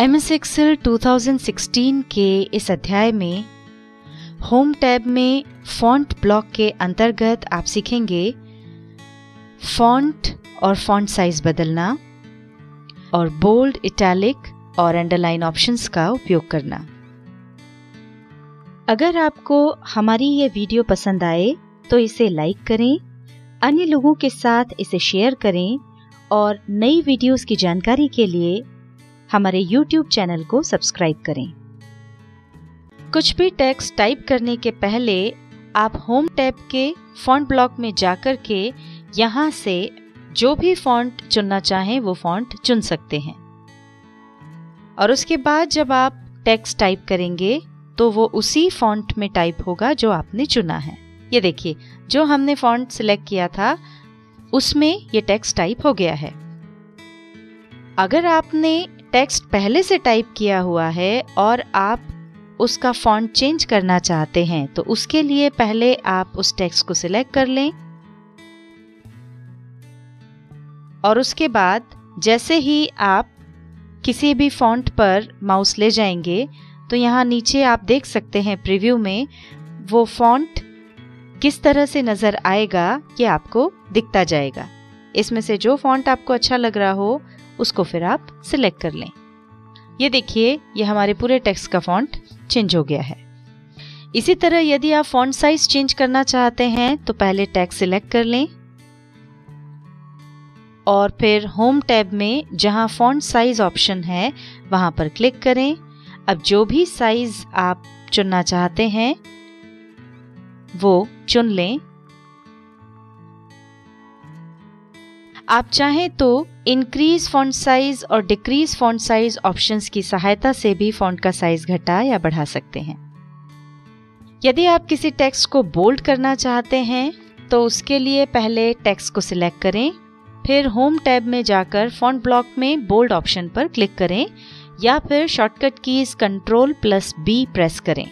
MS Excel 2016 के इस अध्याय में होम टैब में फॉन्ट ब्लॉक के अंतर्गत आप सीखेंगे फॉन्ट और फॉन्ट साइज बदलना और बोल्ड, इटैलिक और अंडरलाइन ऑप्शंस का उपयोग करना। अगर आपको हमारी ये वीडियो पसंद आए तो इसे लाइक करें, अन्य लोगों के साथ इसे शेयर करें और नई वीडियोस की जानकारी के लिए हमारे YouTube चैनल को सब्सक्राइब करें। कुछ भी टेक्स्ट टाइप करने के पहले आप होम टैब के फॉन्ट ब्लॉक में जाकर के यहाँ से जो भी फॉन्ट चुनना चाहें वो फॉन्ट चुन सकते हैं और उसके बाद जब आप टेक्स्ट टाइप करेंगे तो वो उसी फॉन्ट में टाइप होगा जो आपने चुना है। ये देखिए, जो हमने फॉन्ट सिलेक्ट किया था उसमें ये टेक्स्ट टाइप हो गया है। अगर आपने टेक्स्ट पहले से टाइप किया हुआ है और आप उसका फॉन्ट चेंज करना चाहते हैं तो उसके लिए पहले आप उस टेक्स्ट को सिलेक्ट कर लें और उसके बाद जैसे ही आप किसी भी फॉन्ट पर माउस ले जाएंगे तो यहाँ नीचे आप देख सकते हैं प्रीव्यू में वो फॉन्ट किस तरह से नज़र आएगा ये आपको दिखता जाएगा। इसमें से जो फॉन्ट आपको अच्छा लग रहा हो उसको फिर आप सिलेक्ट कर लें। ये देखिए, ये हमारे पूरे टेक्स्ट का फॉन्ट चेंज हो गया है। इसी तरह यदि आप फॉन्ट साइज चेंज करना चाहते हैं तो पहले टेक्स्ट सिलेक्ट कर लें और फिर होम टैब में जहां फॉन्ट साइज ऑप्शन है वहां पर क्लिक करें। अब जो भी साइज आप चुनना चाहते हैं वो चुन लें। आप चाहें तो इंक्रीज फॉन्ट साइज और डिक्रीज फॉन्ट साइज ऑप्शंस की सहायता से भी फॉन्ट का साइज घटा या बढ़ा सकते हैं। यदि आप किसी टेक्स्ट को बोल्ड करना चाहते हैं तो उसके लिए पहले टेक्स्ट को सिलेक्ट करें, फिर होम टैब में जाकर फॉन्ट ब्लॉक में बोल्ड ऑप्शन पर क्लिक करें या फिर शॉर्टकट कीज Ctrl+B प्रेस करें।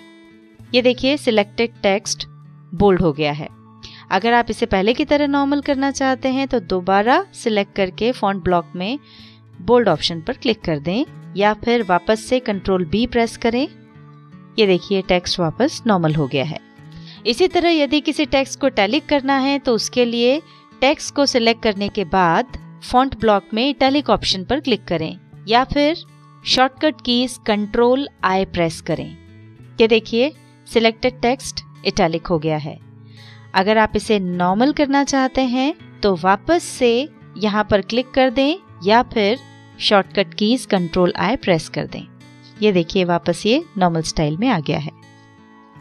ये देखिए, सिलेक्टेड टेक्स्ट बोल्ड हो गया है। अगर आप इसे पहले की तरह नॉर्मल करना चाहते हैं तो दोबारा सिलेक्ट करके फॉन्ट ब्लॉक में बोल्ड ऑप्शन पर क्लिक कर दें या फिर वापस से Ctrl+B प्रेस करें। ये देखिए, टेक्स्ट वापस नॉर्मल हो गया है। इसी तरह यदि किसी टेक्स्ट को इटैलिक करना है तो उसके लिए टेक्स्ट को सिलेक्ट करने के बाद फॉन्ट ब्लॉक में इटैलिक ऑप्शन पर क्लिक करें या फिर शॉर्टकट कीज Ctrl+I प्रेस करें। ये देखिए, सिलेक्टेड टेक्स्ट इटैलिक हो गया है। अगर आप इसे नॉर्मल करना चाहते हैं तो वापस से यहाँ पर क्लिक कर दें या फिर शॉर्टकट कीज Ctrl+I प्रेस कर दें। ये देखिए, वापस ये नॉर्मल स्टाइल में आ गया है।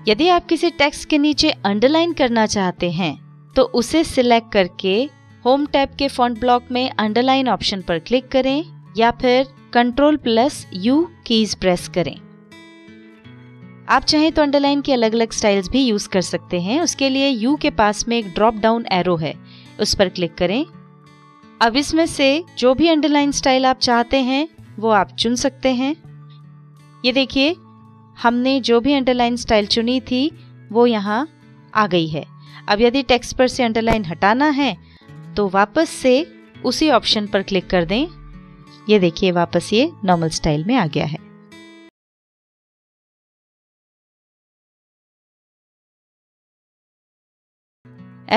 यदि आप किसी टेक्स्ट के नीचे अंडरलाइन करना चाहते हैं तो उसे सिलेक्ट करके होम टैब के फॉन्ट ब्लॉक में अंडरलाइन ऑप्शन पर क्लिक करें या फिर Ctrl+U कीज प्रेस करें। आप चाहें तो अंडरलाइन के अलग अलग स्टाइल्स भी यूज कर सकते हैं। उसके लिए U के पास में एक ड्रॉप डाउन एरो है, उस पर क्लिक करें। अब इसमें से जो भी अंडरलाइन स्टाइल आप चाहते हैं वो आप चुन सकते हैं। ये देखिए, हमने जो भी अंडरलाइन स्टाइल चुनी थी वो यहाँ आ गई है। अब यदि टेक्स्ट पर से अंडरलाइन हटाना है तो वापस से उसी ऑप्शन पर क्लिक कर दें। ये देखिए, वापस ये नॉर्मल स्टाइल में आ गया है।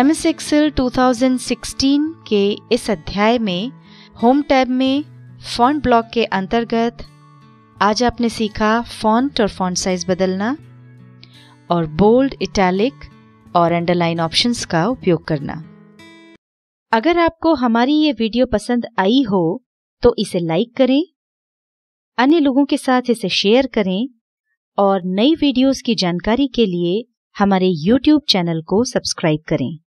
MS Excel 2016 के इस अध्याय में होम टैब में फॉन्ट ब्लॉक के अंतर्गत आज आपने सीखा फॉन्ट और फॉन्ट साइज बदलना और बोल्ड, इटैलिक और अंडरलाइन ऑप्शंस का उपयोग करना। अगर आपको हमारी ये वीडियो पसंद आई हो तो इसे लाइक करें, अन्य लोगों के साथ इसे शेयर करें और नई वीडियोस की जानकारी के लिए हमारे YouTube चैनल को सब्सक्राइब करें।